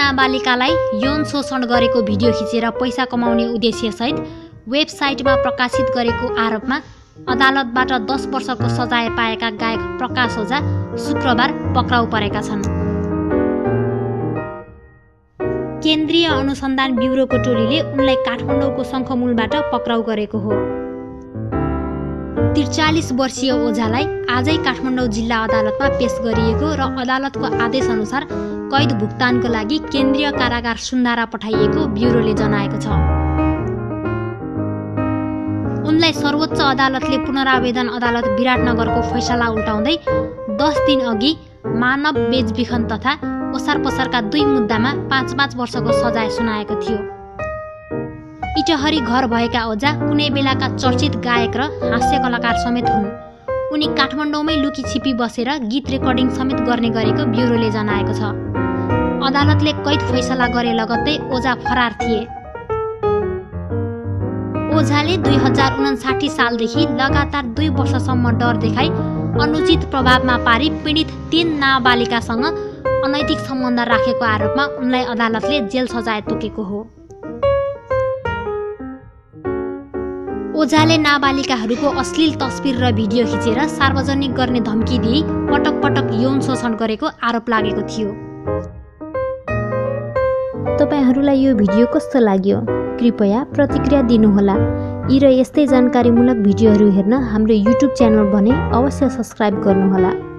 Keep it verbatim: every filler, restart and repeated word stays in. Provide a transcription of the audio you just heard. नाबालिकालाई यौन शोषण गरेको भिडियो खिचेर पैसा कमाउने उद्देश्यसहित वेबसाइटमा प्रकाशित गरेको आरोपमा अदालतबाट दस वर्षको सजाय पाएका गायक प्रकाश ओझा शुक्रबार पक्राउ परेका छन्। केन्द्रीय अनुसन्धान ब्युरोको टोलीले उनलाई काठमाडौँको शङ्खमूलबाट पक्राउ गरेको हो। त्रिचालीस वर्षीय ओझालाई आजै काठमाडौँ जिल्ला अदालतमा पेश गरिएको र अदालतको आदेशअनुसार कैद भुक्तानको लागि केन्द्रीय कारागार सुन्धारा पठाइएको ब्युरोले जनाएको छ। उनलाई सर्वोच्च अदालतले पुनरावेदन अदालत विराटनगरको फैसला उल्टाउँदै दस दिन अघि मानव बेचबिखन तथा ओसार पसारका दुई मुद्दामा पाँच पाँच वर्षको सजाय सुनाएको थियो। इटहरी घर भएका ओझा कुनै बेलाका चर्चित गायक र हास्य कलाकार समेत हुन्। उनी काठमाडौँमै लुकी छिपी बसेर गीत रेकर्डिङ समेत गर्ने गरेको ब्युरोले जनाएको छ। अदालतले कैद फैसला गरे लगत्तै ओझा फरार थिए। ओझाले दुई हजार उनासाठी सालदेखि लगातार दुई वर्षसम्म डर देखाई अनुचित प्रभावमा पारी पीडित तीन नाबालिकासँग अनैतिक सम्बन्ध राखेको आरोपमा उनलाई अदालतले जेल सजाय तोकेको हो। ओझाले नाबालिकाहरूको अश्लील तस्बिर र भिडियो खिचेर सार्वजनिक गर्ने धम्की दिई पटक पटक यौन शोषण गरेको आरोप लागेको थियो। तपाईहरुलाई यो भिडियो कस्तो लाग्यो कृपया प्रतिक्रिया दिनुहोला। यी र यस्तै जानकारीमूलक भिडियोहरू हेर्न हाम्रो युट्युब च्यानल भने अवश्य सब्स्क्राइब गर्नुहोला।